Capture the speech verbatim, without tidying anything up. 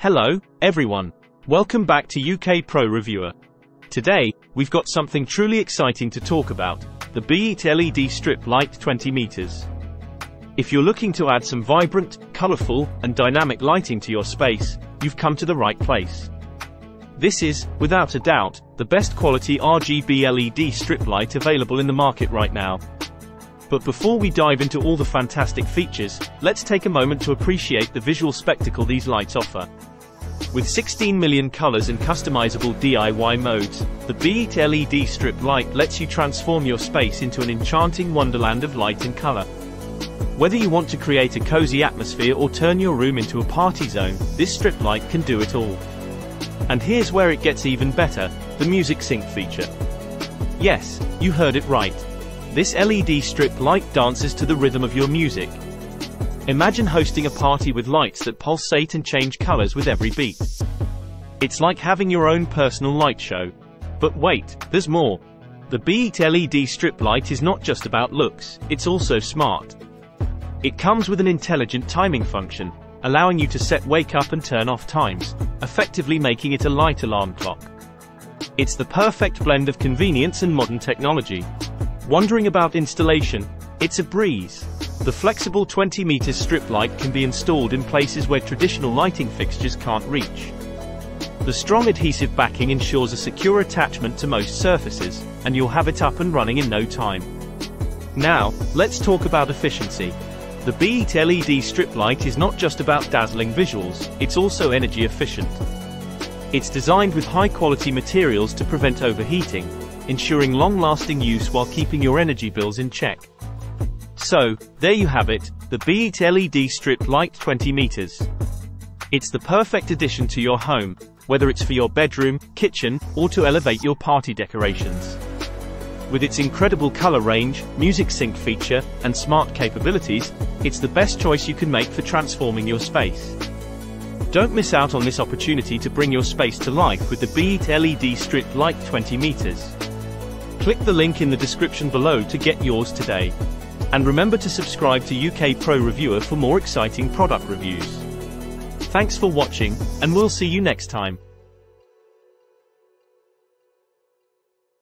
Hello, everyone. Welcome back to U K Pro Reviewer. Today, we've got something truly exciting to talk about, the Beaeet L E D strip light twenty meters. If you're looking to add some vibrant, colorful, and dynamic lighting to your space, you've come to the right place. This is, without a doubt, the best quality R G B L E D strip light available in the market right now. But before we dive into all the fantastic features, let's take a moment to appreciate the visual spectacle these lights offer. With sixteen million colors and customizable D I Y modes, the Beaeet L E D strip light lets you transform your space into an enchanting wonderland of light and color. Whether you want to create a cozy atmosphere or turn your room into a party zone, this strip light can do it all. And here's where it gets even better, the music sync feature. Yes, you heard it right. This L E D strip light dances to the rhythm of your music. Imagine hosting a party with lights that pulsate and change colors with every beat. It's like having your own personal light show. But wait, there's more. The Beaeet L E D strip light is not just about looks, it's also smart. It comes with an intelligent timing function, allowing you to set wake up and turn off times, effectively making it a light alarm clock. It's the perfect blend of convenience and modern technology. Wondering about installation? It's a breeze. The flexible twenty meter strip light can be installed in places where traditional lighting fixtures can't reach. The strong adhesive backing ensures a secure attachment to most surfaces, and you'll have it up and running in no time. Now, let's talk about efficiency. The Beaeet L E D strip light is not just about dazzling visuals, it's also energy efficient. It's designed with high-quality materials to prevent overheating, ensuring long-lasting use while keeping your energy bills in check. So, there you have it, the Beaeet L E D strip light twenty meters. It's the perfect addition to your home, whether it's for your bedroom, kitchen, or to elevate your party decorations. With its incredible color range, music sync feature, and smart capabilities, it's the best choice you can make for transforming your space. Don't miss out on this opportunity to bring your space to life with the Beaeet L E D strip light twenty meters. Click the link in the description below to get yours today. And remember to subscribe to U K Pro Reviewer for more exciting product reviews. Thanks for watching, and we'll see you next time.